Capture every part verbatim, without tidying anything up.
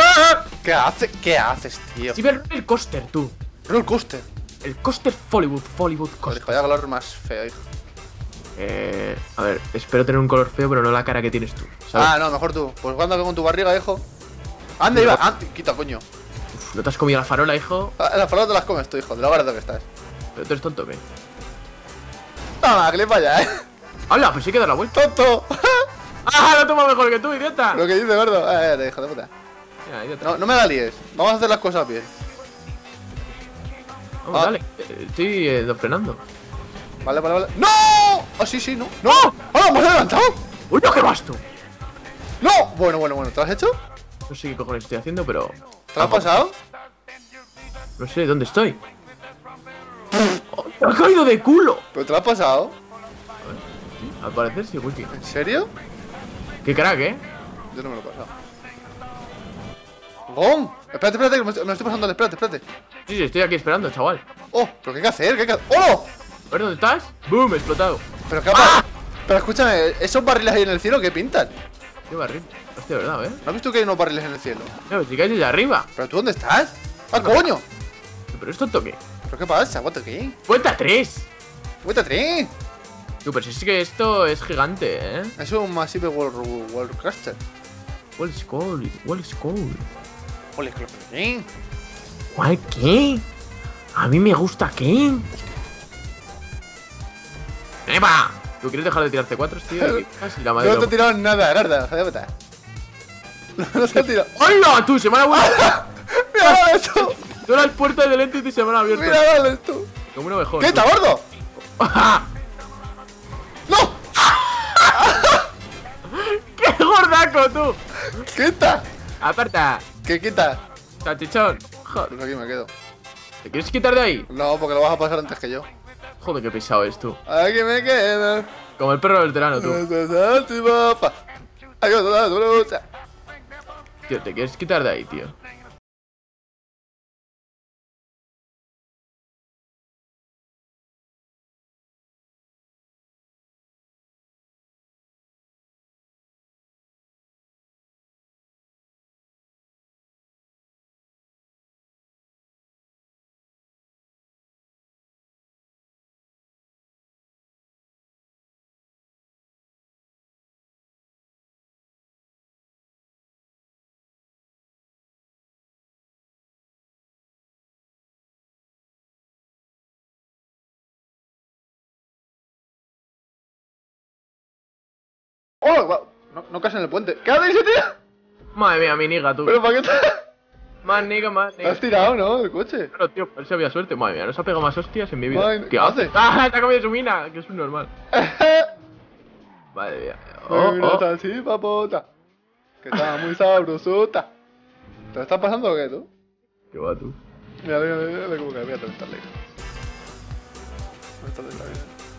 ¡Ah! ¿Qué haces? ¿Qué haces, tío? Si ves el coaster, tú. Roller coaster. El coaster Hollywood, Hollywood coaster. Vaya color más feo, hijo. Eh. A ver, espero tener un color feo, pero no la cara que tienes tú, ¿sabes? Ah, no, mejor tú. Pues cuando con tu barriga, hijo. Anda, iba. Ah, quita, coño. Uf, ¿no te has comido la farola, hijo? Ah, las farolas te las comes tú, hijo, de lo barato que estás. Pero tú eres tonto, ¿qué? Toma, que le vaya, eh. ¡Hala! Pues sí que da la vuelta. ¡Tonto! ¡Ah! Lo tomo mejor que tú, idiota. Lo que dices, gordo. Eh, te hijo de puta. Ya, idiota. No, no me da líes. Vamos a hacer las cosas bien. Vamos, ah. Dale. Estoy eh, frenando. Vale, vale, vale. ¡No! Ah, sí, sí, no. ¡No! ¡Hola! ¡Me has adelantado! ¡Uy, no, qué basto! ¡No! Bueno, bueno, bueno. ¿Te lo has hecho? No sé qué cojones estoy haciendo, pero. ¿Te lo has pasado? No sé dónde estoy. Oh, ¡te has caído de culo! ¿Pero te lo has pasado? Al parecer sí, Wiki. ¿En serio? Qué crack, eh. Yo no me lo he pasado. ¡Gong! Espérate, espérate, que me estoy, me estoy pasando. Espérate, espérate. Sí, sí, estoy aquí esperando, chaval. Oh, pero ¿qué hay que hacer? ¿Qué hay que hacer? ¡Oh! ¿A ver dónde estás? ¡Boom! Explotado. Pero qué ha pasado. ¡Ah! Pero escúchame, ¿esos barriles ahí en el cielo qué pintan? ¿Qué barril? Hostia, verdad, eh. ¿No has visto que hay unos barriles en el cielo? Claro, si caes desde arriba. ¿Pero tú dónde estás? ¡Ah, no, coño! ¿Pero esto toque? ¿Pero qué pasa? ¿What the qué? ¡Vuelta tres! ¡Vuelta tres! Tú, pero si es que esto es gigante, ¿eh? Es un Massive World World Cluster. World School, World School. World Cluster. ¿Cuál qué? A mí me gusta qué. ¡Eva! ¿Tú quieres dejar de tirar C cuatro, tío? Casi la madre. No te he tirado nada, Garda. Joder, puta. No te he tirado. ¡Hola! ¡Tú! ¡Se me han abierto! ¡Mira, dale esto! Tú las puertas de lente y se me han abierto. ¡Mira, dale esto! Como un ovejón. ¿Qué está, gordo? ¡Gordaco, tú! ¡Quita! ¡Aparta! ¿Qué quita? ¡Salchichón! Joder. Pues aquí me quedo. ¿Te quieres quitar de ahí? No, porque lo vas a pasar antes que yo. Joder, qué pesado es tú. Aquí me quedo. Como el perro del verano, tú. Tío, ¿te quieres quitar de ahí, tío? ¡Oh! No, no caes en el puente. ¿Qué haces, tío? Madre mía, mi niga, tú. ¿Pero para qué te...? Más niga, más niga. ¿Has tirado, no? El coche. Pero, tío, a ver si había suerte. Madre mía, no se ha pegado más hostias en mi vida. Madre... ¿Qué haces? ¡Ah! Te ha comido su mina, que es un normal. Madre mía. ¡Oh, mira, oh! Así, papota. Que estaba muy sabrosota. ¿Te lo estás pasando o qué, tú? ¿Qué va, tú? Mira, mira, mira, mira, como que voy a tratar de...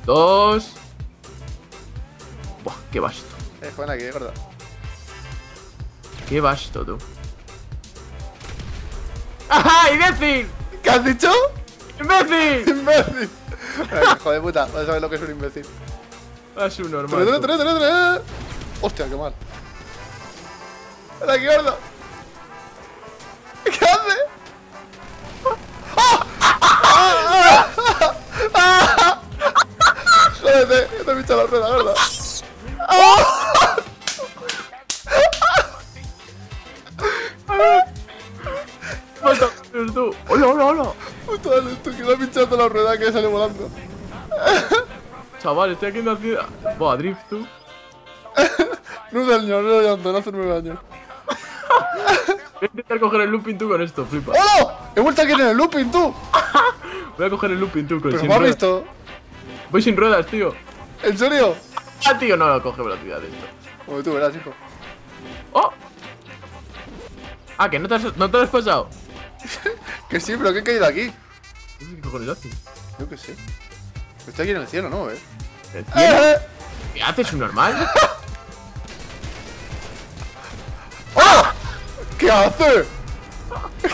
Dos... Buah, qué basto. Eh, Juan, aquí, gordo. Qué basto, tú. ¡Ajá, imbécil! ¿Qué has dicho? ¡Imbécil! ¡Imbécil! Hijo de puta, vas a saber lo que es un imbécil. Es un normal. ¡Tra, tra, tra, tra! ¡Hostia, qué mal! ¡Ven aquí, gordo! ¿Qué hace? ¡Ah! ¡Jódete! ¡Te he pinchado la rueda, gordo! Tú. ¡Hola, hola, hola! Puta, tú que le has pinchado toda la rueda que sale volando. Chaval, estoy aquí en la ciudad. Buah, drift, tú. No daño, no daño, no hacerme daño. Voy a intentar coger el looping, tú, con esto, flipa. ¡Oh! ¡He vuelto aquí en el looping, tú! Voy a coger el looping, tú, con el sin ruedas. ¿Pero me has visto? Voy sin ruedas, tío. ¿En serio? Ah, tío, no, no coge velocidad de esto. Como tú verás, hijo. ¡Oh! Ah, que no te, has, no te lo has pasado. Que sí, pero que he caído aquí. ¿Qué cojones haces? Yo que sé. Estoy aquí en el cielo, ¿no? ¿Eh? ¿El cielo? ¡Eh! ¿Qué haces, un normal? ¡Oh! ¿Qué hace?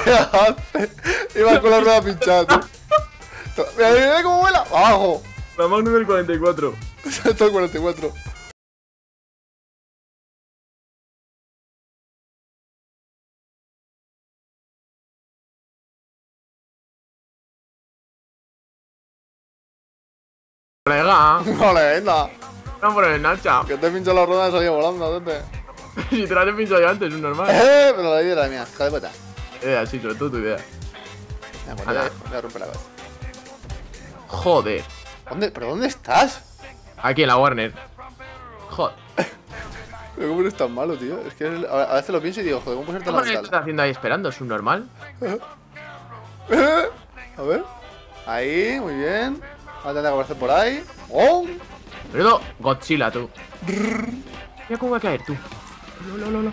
¿Qué hace? Iba con la rueda pinchada. Mira, mira cómo vuela. ¡Abajo! La Magnum del cuarenta y cuatro. Está el cuarenta y cuatro. Colega. Colega. No, por el Nacha. Que te he pinchado la rueda y salí volando, tete. Si te la he pinchado yo antes, es normal. Eh, pero la idea era mía, hija de puta. Idea, sí, sobre todo tu idea. Ya, pues ya, voy a romper la cabeza. Joder. ¿Dónde, ¿Pero dónde estás? Aquí en la Warner. Joder. Pero cómo eres tan malo, tío. Es que a veces lo pienso y digo, joder, ¿cómo puedes ser tan malo? ¿Qué estás haciendo ahí esperando? ¿Es un normal? A ver. Ahí, muy bien. Ahora tendrá que aparecer por ahí. ¡Oh! Pero Godzilla, tú. Mira cómo va a caer, tú. No, no, no, no.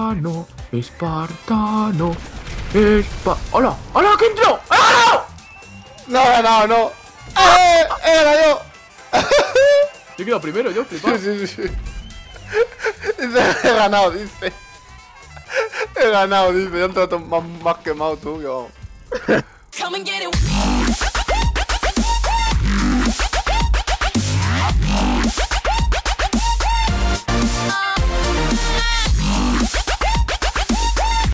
Espartano, espartano, espa... ¡Hola! ¡Hola! ¡Que entró! ¡Ah, no! No, no, no. ¡Eh! ¡Era yo! Yo he quedado primero, yo, flipado. Sí, sí, sí. He ganado, dice. He ganado, dice. Yo he entrado más, más quemado tú, yo.